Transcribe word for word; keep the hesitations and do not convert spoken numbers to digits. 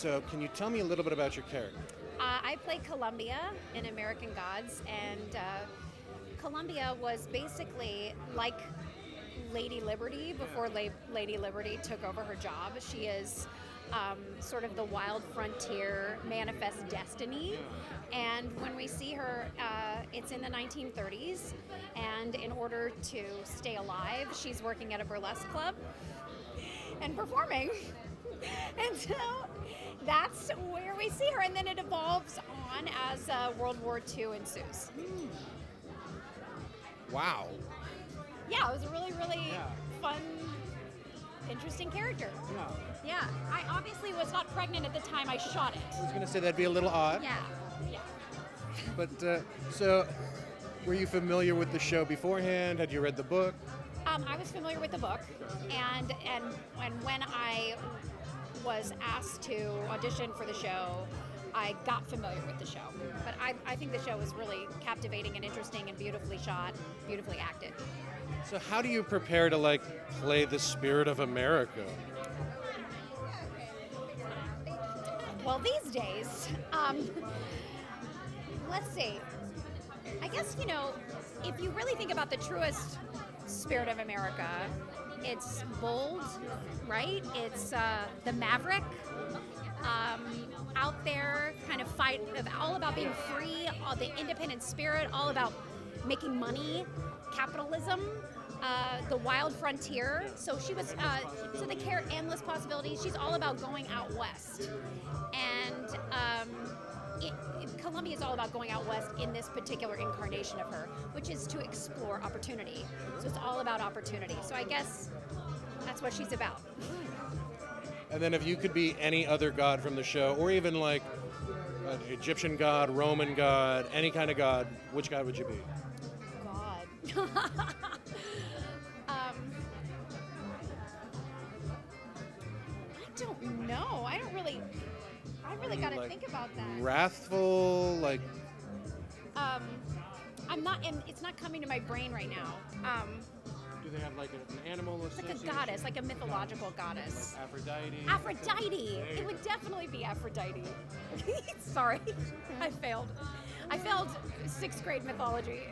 So can you tell me a little bit about your character? Uh, I play Columbia in American Gods, and uh, Columbia was basically like Lady Liberty before La- Lady Liberty took over her job. She is um, sort of the wild frontier, manifest destiny. And when we see her, uh, it's in the nineteen thirties, and in order to stay alive, she's working at a burlesque club and performing. And so that's where we see her, and then it evolves on as uh, World War Two ensues. Wow. Yeah, it was a really, really yeah. fun, interesting character. Yeah. Yeah. I obviously was not pregnant at the time I shot it. I was going to say that'd be a little odd. Yeah. Yeah. But uh, so, were you familiar with the show beforehand? Had you read the book? Um, I was familiar with the book, and and and when I was asked to audition for the show, I got familiar with the show. But I, I think the show was really captivating and interesting and beautifully shot, beautifully acted. So how do you prepare to like play the spirit of America? Well, these days, um, let's see. I guess, you know, if you really think about the truest spirit of America, it's bold, right? It's uh, the maverick. Um, out there, kind of fight, all about being free, all the independent spirit, all about making money, capitalism, uh, the wild frontier. So she was, uh, so the care, endless possibilities. She's all about going out west, and um, it, it, Columbia is all about going out west in this particular incarnation of her, which is to explore opportunity. So it's all about opportunity. So I guess that's what she's about. And then if you could be any other god from the show, or even like an Egyptian god, Roman god, any kind of god, which god would you be? God. um, I don't know. I don't really, I really got to like think about that. Wrathful, like... Um, I'm not, and it's not coming to my brain right now. Um... Do they have like an animal or something? Like a goddess, like a mythological goddess. Like Aphrodite. Aphrodite! It would definitely be Aphrodite. Sorry, I failed. I failed sixth grade mythology.